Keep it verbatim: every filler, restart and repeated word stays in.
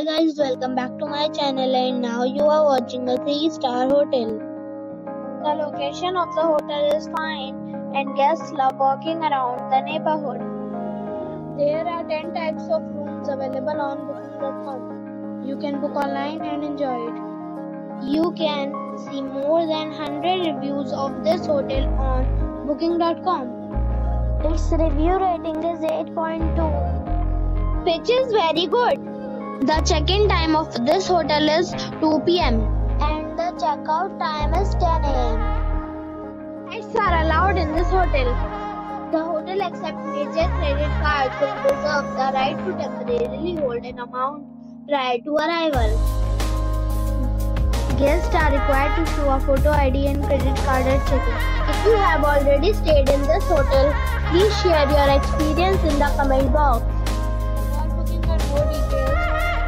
Hi guys, welcome back to my channel, and now you are watching a three star hotel. The location of the hotel is fine and guests love walking around the neighborhood. There are ten types of rooms available on booking dot com. You can book online and enjoy it. You can see more than one hundred reviews of this hotel on booking dot com. Its review rating is eight point two, which is very good. The check-in time of this hotel is two p m and the check-out time is ten a m Pets are allowed in this hotel. The hotel accepts major credit cards and reserves the right to temporarily hold an amount prior to arrival. Guests are required to show a photo I D and credit card at check-in. If you have already stayed in this hotel, please share your experience in the comment box.